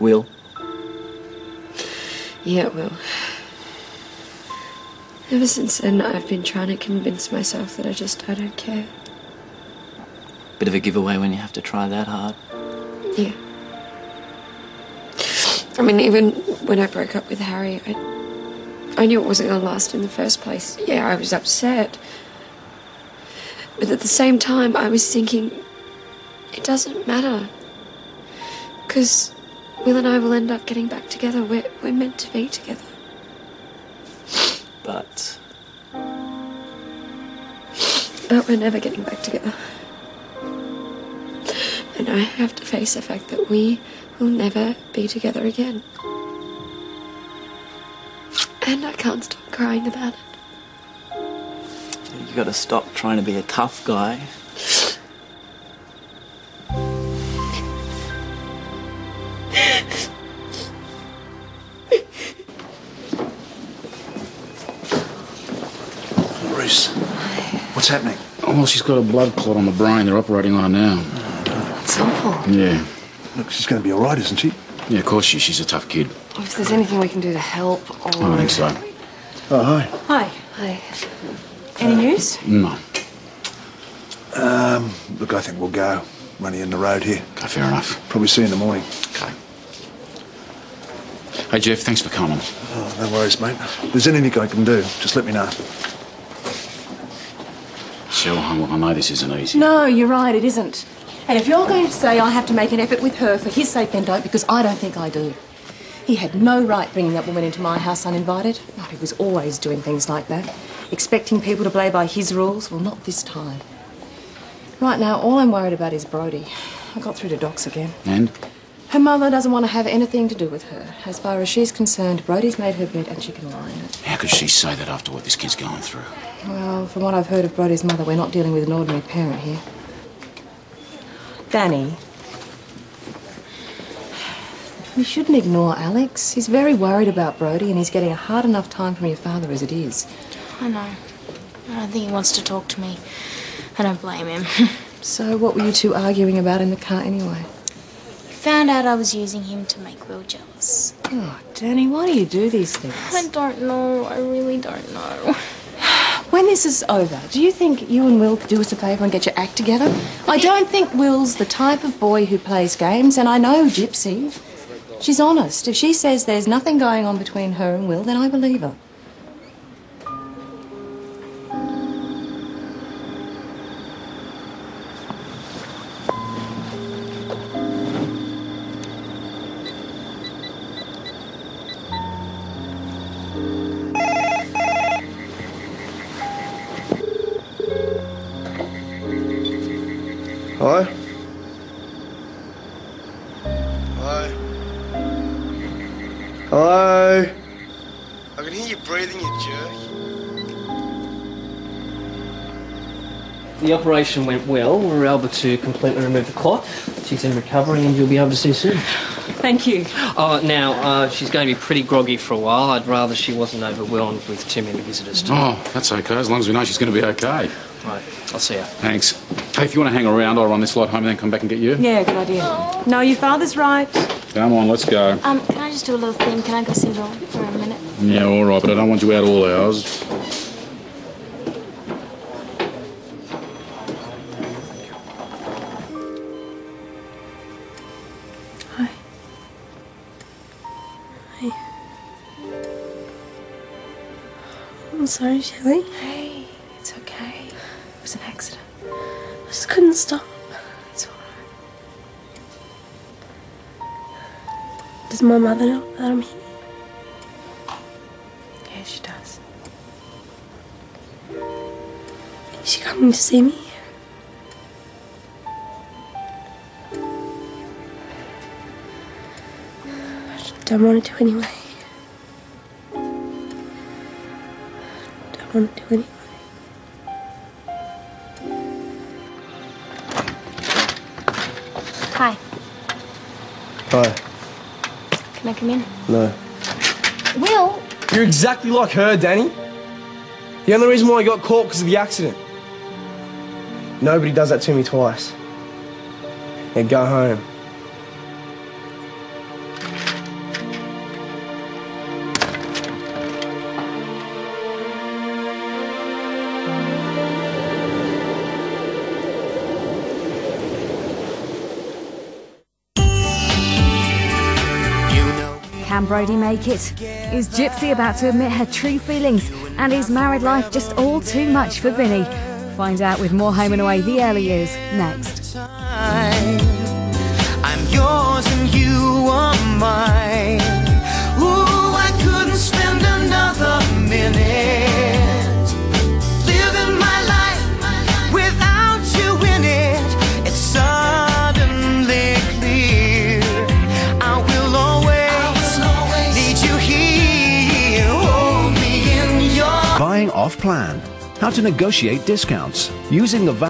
Will? Yeah, it will. Ever since then, I've been trying to convince myself that I don't care. Bit of a giveaway when you have to try that hard. Yeah. I mean, even when I broke up with Harry, I knew it wasn't going to last in the first place. Yeah, I was upset. But at the same time, I was thinking, it doesn't matter. Because Will and I will end up getting back together. We're meant to be together. But we're never getting back together. And I have to face the fact that we will never be together again. And I can't stop crying about it. You gotta stop trying to be a tough guy. Bruce, what's happening? Oh, she's got a blood clot on the brain. They're operating on her now. It's awful. Yeah. Look, she's going to be all right, isn't she? Yeah, of course she's a tough kid. Well, if there's anything we can do to help or... I don't think so. Oh, hi. Hi. Hi. Any news? No. Look, I think we'll go. Running in the road here. Okay, fair enough. Probably see you in the morning. Okay. Hey, Jeff, thanks for coming. Oh, no worries, mate. If there's anything I can do, just let me know. Shell, I know this isn't easy. No, you're right, it isn't. And if you're going to say I have to make an effort with her for his sake, then don't, because I don't think I do. He had no right bringing that woman into my house uninvited. Oh, he was always doing things like that, expecting people to play by his rules. Well, not this time. Right now, all I'm worried about is Brodie. I got through to Doc's again. And? Her mother doesn't want to have anything to do with her. As far as she's concerned, Brodie's made her bed and she can lie in it. How could she say that after what this kid's going through? Well, from what I've heard of Brodie's mother, we're not dealing with an ordinary parent here. Dani, we shouldn't ignore Alex. He's very worried about Brodie and he's getting a hard enough time from your father as it is. I know. I don't think he wants to talk to me. I don't blame him. So what were you two arguing about in the car anyway? He found out I was using him to make Will jealous. Oh, Dani, why do you do these things? I don't know. I really don't know. When this is over, do you think you and Will could do us a favour and get your act together? I don't think Will's the type of boy who plays games, and I know Gypsy. She's honest. If she says there's nothing going on between her and Will, then I believe her. Hi. Hi. Hi. I can hear you breathing, you jerk. The operation went well. We were able to completely remove the clot. She's in recovery and you'll be able to see soon. Thank you. Oh, now, she's going to be pretty groggy for a while. I'd rather she wasn't overwhelmed with too many visitors today. Oh, that's okay, as long as we know she's going to be okay. Right, I'll see you. Thanks. Hey, if you want to hang around, I'll run this lot home and then come back and get you. Yeah, good idea. Aww. No, your father's right. Come on, let's go. Can I just do a little thing? Can I go single for a minute? Yeah, all right, but I don't want you out all hours. Hi. Hi. I'm sorry, Shelley. Hey, it's okay. It was an accident. I just couldn't stop. It's all right. Does my mother know that I'm here? Yeah, she does. Is she coming to see me? But I don't want to do anyway. I don't want to do anyway. Hi. Hi. Can I come in? No. Will! You're exactly like her, Dani. The only reason why I got caught because of the accident. Nobody does that to me twice. Now go home. Can Brodie make it? Is Gypsy about to admit her true feelings? And is married life just all too much for Vinny? Find out with more Home and Away The Early Years next. I'm yours and you are mine. Ooh, I couldn't spend another minute living my life without you in it. It's suddenly clear. I will always need you here. Hold me in your... Buying off plan. How to negotiate discounts using the